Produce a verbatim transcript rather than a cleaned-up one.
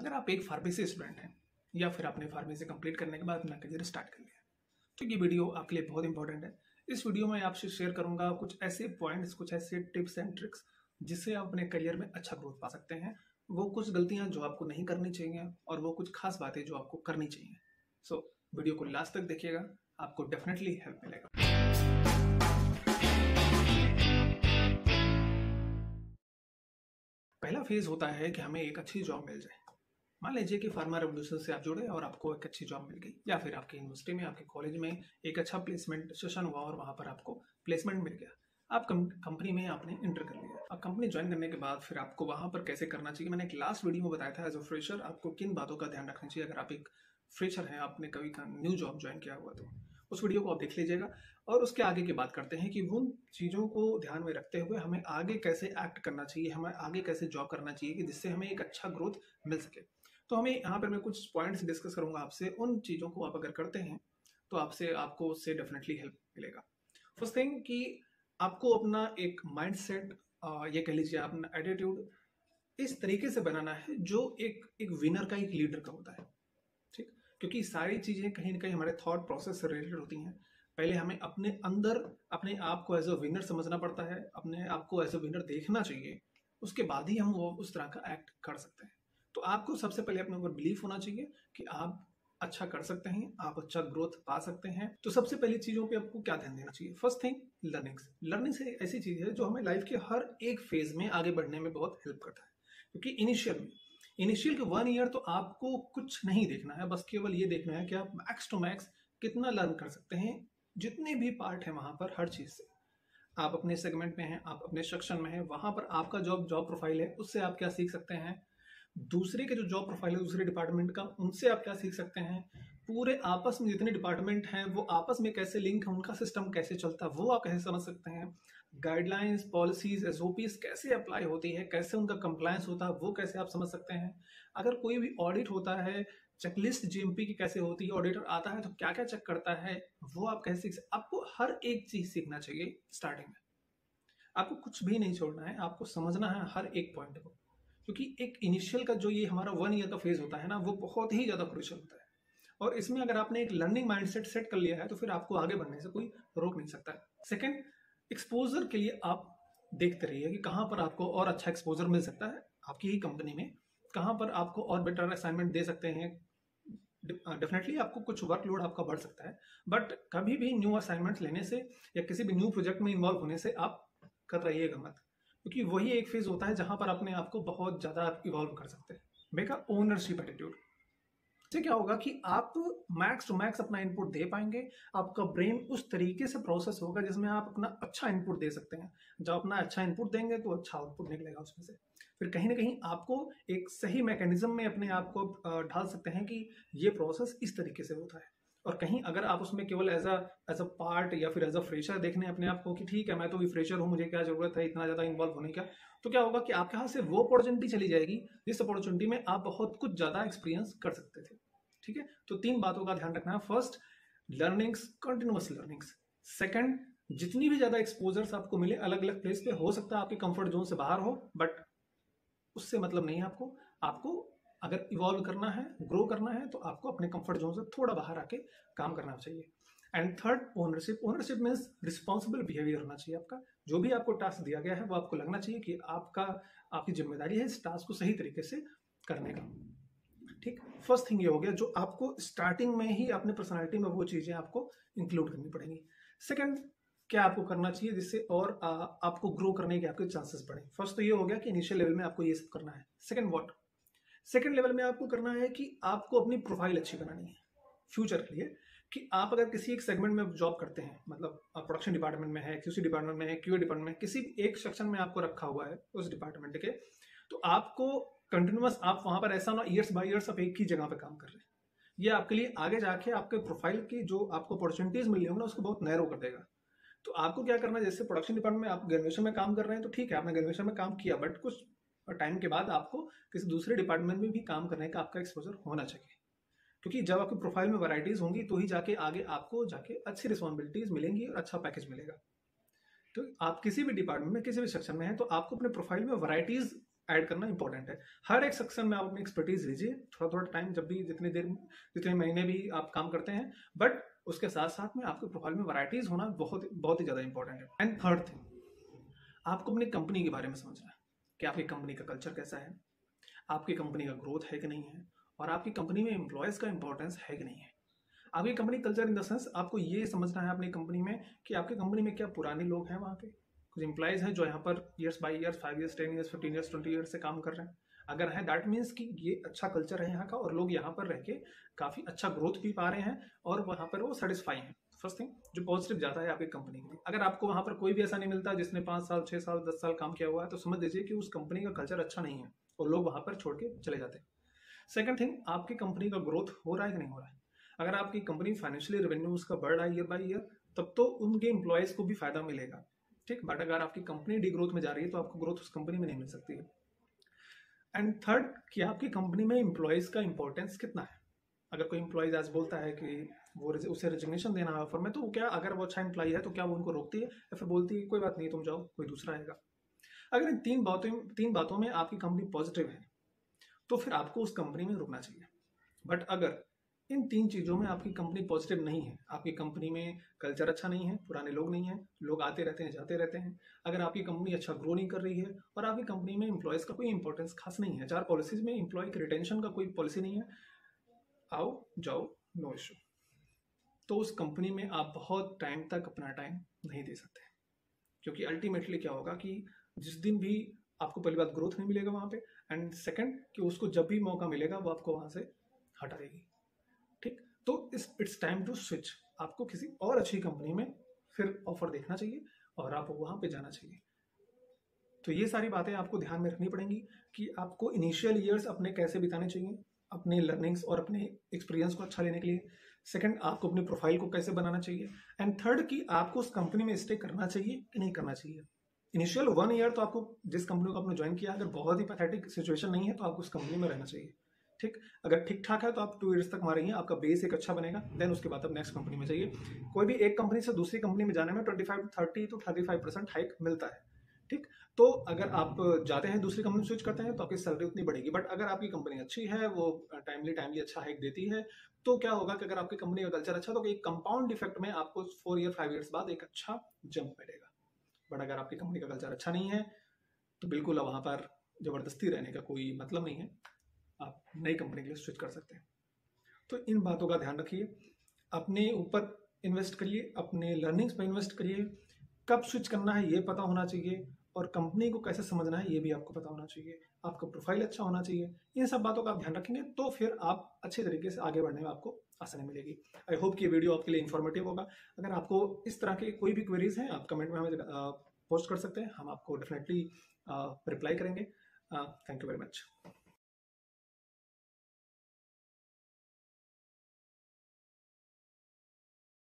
अगर आप एक फार्मेसी स्टूडेंट हैं या फिर आपने फार्मेसी कंप्लीट करने के बाद अपना करियर स्टार्ट कर लिया, तो ये वीडियो आपके लिए बहुत इंपॉर्टेंट है। इस वीडियो में आपसे शेयर करूंगा कुछ ऐसे पॉइंट्स, कुछ ऐसे टिप्स एंड ट्रिक्स जिससे आप अपने करियर में अच्छा ग्रोथ पा सकते हैं, वो कुछ गलतियाँ जो आपको नहीं करनी चाहिए और वो कुछ खास बातें जो आपको करनी चाहिए। सो so, वीडियो को लास्ट तक देखिएगा, आपको डेफिनेटली हेल्प मिलेगा। पहला फेज होता है कि हमें एक अच्छी जॉब मिल जाए। मान लीजिए कि फार्मा रेवोल्यूशन से आप जुड़े और आपको एक अच्छी जॉब मिल गई, या फिर आपकी यूनिवर्सिटी में, आपके कॉलेज में एक अच्छा प्लेसमेंट सेशन हुआ और वहाँ पर आपको प्लेसमेंट मिल गया। आप कंपनी में आपने इंटर कर लिया। अब कंपनी ज्वाइन करने के बाद फिर आपको वहाँ पर कैसे करना चाहिए, मैंने एक लास्ट वीडियो में बताया था। एज अ फ्रेशर आपको किन बातों का ध्यान रखना चाहिए अगर आप एक फ्रेशर हैं, आपने कभी न्यू जॉब ज्वाइन किया हुआ, तो उस वीडियो को आप देख लीजिएगा। और उसके आगे की बात करते हैं कि उन चीज़ों को ध्यान में रखते हुए हमें आगे कैसे एक्ट करना चाहिए, हमें आगे कैसे जॉब करना चाहिए कि जिससे हमें एक अच्छा ग्रोथ मिल सके। तो हमें यहाँ पर मैं कुछ पॉइंट्स डिस्कस करूँगा आपसे। उन चीज़ों को आप अगर करते हैं तो आपसे आपको उससे डेफिनेटली हेल्प मिलेगा। फर्स्ट थिंग कि आपको अपना एक माइंड सेट, ये कह लीजिए अपना एटीट्यूड, इस तरीके से बनाना है जो एक एक विनर का, एक लीडर का होता है। ठीक, क्योंकि सारी चीज़ें कहीं ना कहीं हमारे थॉट प्रोसेस से रिलेटेड होती हैं। पहले हमें अपने अंदर अपने आप को एज अ विनर समझना पड़ता है, अपने आप को एज अ विनर देखना चाहिए, उसके बाद ही हम वो उस तरह का एक्ट कर सकते हैं। तो आपको सबसे पहले अपने ऊपर बिलीफ होना चाहिए कि आप अच्छा कर सकते हैं, आप अच्छा ग्रोथ पा सकते हैं। तो सबसे पहली चीज़ों पे आपको क्या ध्यान देना चाहिए? First thing, learning. लर्निंग से ऐसी चीज़ है जो हमें लाइफ के हर एक फेज़ में आगे बढ़ने में बहुत हेल्प करता है। क्योंकि इनिशियल में इनिशियल के वन ईयर तो आपको कुछ नहीं देखना है, बस केवल ये देखना है कि आप मैक्स टू मैक्स कितना लर्न कर सकते हैं, जितने भी पार्ट हैं वहाँ पर हर चीज़ से। आप अपने सेगमेंट में हैं, आप अपने सेक्शन में हैं, वहाँ पर आपका जॉब जॉब प्रोफाइल है, उससे आप क्या सीख सकते हैं। दूसरे के जो जॉब प्रोफाइल है दूसरे डिपार्टमेंट का, उनसे आप क्या सीख सकते हैं। पूरे आपस में जितने डिपार्टमेंट हैं वो आपस में कैसे लिंक है, उनका सिस्टम कैसे चलता है, वो आप कैसे समझ सकते हैं। गाइडलाइंस, पॉलिसीज, एसओपीज कैसे अप्लाई होती है, कैसे उनका कंप्लायंस होता है, वो कैसे आप समझ सकते हैं। अगर कोई भी ऑडिट होता है, चेकलिस्ट जीएमपी की कैसे होती है, ऑडिटर आता है तो क्या क्या चेक करता है, वो आप कैसे सीख सकते। आपको हर एक चीज़ सीखना चाहिए स्टार्टिंग में, आपको कुछ भी नहीं छोड़ना है, आपको समझना है हर एक पॉइंट को। क्योंकि एक इनिशियल का जो ये हमारा वन ईयर का फेज होता है ना, वो बहुत ही ज़्यादा क्रूशियल होता है। और इसमें अगर आपने एक लर्निंग माइंडसेट सेट कर लिया है तो फिर आपको आगे बढ़ने से कोई रोक नहीं सकता है। सेकंड, एक्सपोजर के लिए आप देखते रहिए कि कहाँ पर आपको और अच्छा एक्सपोजर मिल सकता है, आपकी ही कंपनी में कहाँ पर आपको और बेटर असाइनमेंट दे सकते हैं। डेफिनेटली आपको कुछ वर्कलोड आपका बढ़ सकता है, बट कभी भी न्यू असाइनमेंट लेने से या किसी भी न्यू प्रोजेक्ट में इन्वॉल्व होने से आप कर रहिएगा मत, क्योंकि वही एक फेज होता है जहाँ पर अपने आप को बहुत ज़्यादा आप इवॉल्व कर सकते हैं। मेरा ओनरशिप एटीट्यूड से क्या होगा कि आप मैक्स टू मैक्स अपना इनपुट दे पाएंगे। आपका ब्रेन उस तरीके से प्रोसेस होगा जिसमें आप अपना अच्छा इनपुट दे सकते हैं। जब अपना अच्छा इनपुट देंगे तो अच्छा आउटपुट निकलेगा उसमें से। फिर कहीं ना कहीं आपको एक सही मैकेनिज्म में अपने आप को ढाल सकते हैं कि ये प्रोसेस इस तरीके से होता है। और कहीं अगर आप उसमें केवल as a as a part या फिर एज अ फ्रेशर देखने अपने आप को कि ठीक है मैं तो भी फ्रेशर हूँ, मुझे क्या जरूरत है इतना ज़्यादा इन्वॉल्व होने का, तो क्या होगा कि आपके हाथ से वो अपॉर्चुनिटी चली जाएगी जिस अपॉर्चुनिटी में आप बहुत कुछ ज़्यादा एक्सपीरियंस कर सकते थे। ठीक है, तो तीन बातों का ध्यान रखना है। First, learnings, continuous learnings. Second, जितनी भी ज़्यादा एक्सपोजर्स आपको मिले अलग अलग प्लेस पर, हो सकता है आपके कम्फर्ट जोन से बाहर हो, बट उससे मतलब नहीं है आपको। आपको अगर इवॉल्व करना है, ग्रो करना है, तो आपको अपने कंफर्ट जोन से थोड़ा बाहर आके काम करना चाहिए। And third, ownership. Ownership means responsible behaviour होना चाहिए आपका। जो भी आपको टास्क दिया गया है वो आपको लगना चाहिए कि आपका आपकी जिम्मेदारी है इस टास्क को सही तरीके से करने का। ठीक, फर्स्ट थिंग ये हो गया जो आपको स्टार्टिंग में ही अपने पर्सनैलिटी में वो चीज़ें आपको इंक्लूड करनी पड़ेंगी। सेकेंड, क्या आपको करना चाहिए जिससे और आ, आपको ग्रो करने के आपके चांसेस बढ़े। फर्स्ट तो ये हो गया कि इनिशियल लेवल में आपको ये सब करना है। सेकेंड व्हाट सेकेंड लेवल में आपको करना है कि आपको अपनी प्रोफाइल अच्छी बनानी है फ्यूचर के लिए। कि आप अगर किसी एक सेगमेंट में जॉब करते हैं, मतलब प्रोडक्शन डिपार्टमेंट में है, क्यूसी डिपार्टमेंट में है, क्यूए डिपार्टमेंट में, किसी एक सेक्शन में आपको रखा हुआ है उस डिपार्टमेंट के, तो आपको कंटिन्यूस आप वहाँ पर ऐसा ना ईयर्स बाय ईयर्स आप एक ही जगह पर काम कर रहे हैं। ये आपके लिए आगे जाके आपके प्रोफाइल की जो आपको अपॉर्चुनिटीज़ मिली होंगी ना उसको बहुत नैरो कर देगा। तो आपको क्या करना है, जैसे प्रोडक्शन डिपार्टमेंट में आप ग्रेजुएशन में काम कर रहे हैं तो ठीक है आपने ग्रेजुएशन में काम किया, बट कुछ और टाइम के बाद आपको किसी दूसरे डिपार्टमेंट में भी काम करने का आपका एक्सपोजर होना चाहिए। क्योंकि जब आपकी प्रोफाइल में वैरायटीज़ होंगी तो ही जाके आगे आपको जाके अच्छी रिस्पॉन्सिबिलिटीज़ मिलेंगी और अच्छा पैकेज मिलेगा। तो आप किसी भी डिपार्टमेंट में, किसी भी सेक्शन में हैं, तो आपको अपने प्रोफाइल में वैरायटीज़ ऐड करना इंपॉर्टेंट है। हर एक सेक्शन में आप अपनी एक्सपर्टीज लीजिए, थोड़ा थोड़ा टाइम, जब भी जितनी देर जितने महीने भी आप काम करते हैं, बट उसके साथ साथ में आपके प्रोफाइल में वैरायटीज होना बहुत बहुत ही ज़्यादा इंपॉर्टेंट है। एंड थर्ड थिंग, आपको अपनी कंपनी के बारे में समझना है कि आपकी कंपनी का कल्चर कैसा है, आपकी कंपनी का ग्रोथ है कि नहीं है, और आपकी कंपनी में एम्प्लॉयज़ का इंपॉर्टेंस है कि नहीं है। आपकी company culture in the sense आपको ये समझना है अपनी कंपनी में कि आपकी कंपनी में क्या पुराने लोग हैं, वहाँ पे कुछ एम्प्लॉयज़ हैं जो यहाँ पर years by years, five years, ten years, fifteen years, twenty years से काम कर रहे हैं। अगर है दैट मीन्स कि ये अच्छा कल्चर है यहाँ का, और लोग यहाँ पर रह के काफ़ी अच्छा ग्रोथ भी पा रहे हैं और वहाँ पर वो सेटिस्फाई हैं। फर्स्ट थिंग जो पॉजिटिव जाता है आपकी कंपनी के लिए। अगर आपको वहाँ पर कोई भी ऐसा नहीं मिलता जिसने पाँच साल, छः साल, दस साल काम किया हुआ है, तो समझ लीजिए कि उस कंपनी का कल्चर अच्छा नहीं है और लोग वहाँ पर छोड़ के चले जाते हैं। सेकेंड थिंग, आपकी कंपनी का ग्रोथ हो रहा है कि नहीं हो रहा है। अगर आपकी कंपनी फाइनेंशियली रेवेन्यू उसका बढ़ रहा है ईयर बाई ईयर, तब तो उनके एम्प्लॉयज़ को भी फायदा मिलेगा, ठीक। बट अगर आपकी कंपनी डी ग्रोथ में जा रही है तो आपको ग्रोथ उस कंपनी में नहीं मिल सकती है। एंड थर्ड कि आपकी कंपनी में एम्प्लॉयज़ का इंपॉर्टेंस कितना है। अगर कोई एम्प्लॉयज़ आज बोलता है कि वो उसे रेजिग्नेशन देना है ऑफर में, तो क्या अगर वो अच्छा एम्प्लॉई है तो क्या वो उनको रोकती है या फिर बोलती है कोई बात नहीं, तुम जाओ, कोई दूसरा आएगा। अगर इन तीन बातों तीन बातों में आपकी कंपनी पॉजिटिव है तो फिर आपको उस कंपनी में रुकना चाहिए। बट अगर इन तीन चीज़ों में आपकी कंपनी पॉजिटिव नहीं है, आपकी कंपनी में कल्चर अच्छा नहीं है, पुराने लोग नहीं हैं, लोग आते रहते हैं, जाते रहते हैं, अगर आपकी कंपनी अच्छा ग्रो नहीं कर रही है, और आपकी कंपनी में एम्प्लॉयज़ का कोई इंपॉर्टेंस खास नहीं है, चार पॉलिसीज़ में एम्प्लॉय के रिटेंशन का कोई पॉलिसी नहीं है, आओ जाओ नो इशू, तो उस कंपनी में आप बहुत टाइम तक अपना टाइम नहीं दे सकते। क्योंकि अल्टीमेटली क्या होगा कि जिस दिन भी आपको पहली बात ग्रोथ नहीं मिलेगा वहाँ पर, एंड सेकेंड कि उसको जब भी मौका मिलेगा वो आपको वहाँ से हटा देगी, ठीक। तो इस इट्स टाइम टू स्विच, आपको किसी और अच्छी कंपनी में फिर ऑफर देखना चाहिए और आपको वहाँ पे जाना चाहिए। तो ये सारी बातें आपको ध्यान में रखनी पड़ेंगी कि आपको इनिशियल ईयर्स अपने कैसे बिताने चाहिए, अपने लर्निंग्स और अपने एक्सपीरियंस को अच्छा लेने के लिए। सेकंड, आपको अपने प्रोफाइल को कैसे बनाना चाहिए। एंड थर्ड कि आपको उस कंपनी में स्टे करना चाहिए कि नहीं करना चाहिए। इनिशियल वन ईयर तो आपको जिस कंपनी को आपने ज्वाइन किया, अगर बहुत ही पैथेटिक सिचुएशन नहीं है तो आपको उस कंपनी में रहना चाहिए, ठीक। अगर ठीक ठाक है तो आप टू ईयर्स तक मारेंगे, आपका बेस एक अच्छा बनेगा, देन उसके बाद आप नेक्स्ट कंपनी में जाइए। कोई भी एक कंपनी से दूसरी कंपनी में जाने में पच्चीस टू तीस टू पैंतीस परसेंट हाइक मिलता है, ठीक। तो अगर आप जाते हैं दूसरी कंपनी में स्विच करते हैं तो आपकी सैलरी उतनी बढ़ेगी। बट अगर आपकी कंपनी अच्छी है, वो टाइमली टाइमली अच्छा हाइक देती है, तो क्या होगा कि अगर आपकी कंपनी का कल्चर अच्छा तो एक कंपाउंड इफेक्ट में आपको फोर ईयर फाइव ईयर्स बाद एक अच्छा जंप मिलेगा। बट अगर आपकी कंपनी का कल्चर अच्छा नहीं है तो बिल्कुल वहाँ पर ज़बरदस्ती रहने का कोई मतलब नहीं है, आप नई कंपनी के लिए स्विच कर सकते हैं। तो इन बातों का ध्यान रखिए, अपने ऊपर इन्वेस्ट करिए, अपने लर्निंग्स पर इन्वेस्ट करिए, कब स्विच करना है ये पता होना चाहिए, और कंपनी को कैसे समझना है ये भी आपको पता होना चाहिए, आपका प्रोफाइल अच्छा होना चाहिए। इन सब बातों का आप ध्यान रखेंगे तो फिर आप अच्छे तरीके से आगे बढ़ने में आपको आसानी मिलेगी। आई होप कि ये वीडियो आपके लिए इन्फॉर्मेटिव होगा। अगर आपको इस तरह के कोई भी क्वेरीज हैं आप कमेंट में हमें पोस्ट कर सकते हैं, हम आपको डेफिनेटली रिप्लाई करेंगे। Thank you very much.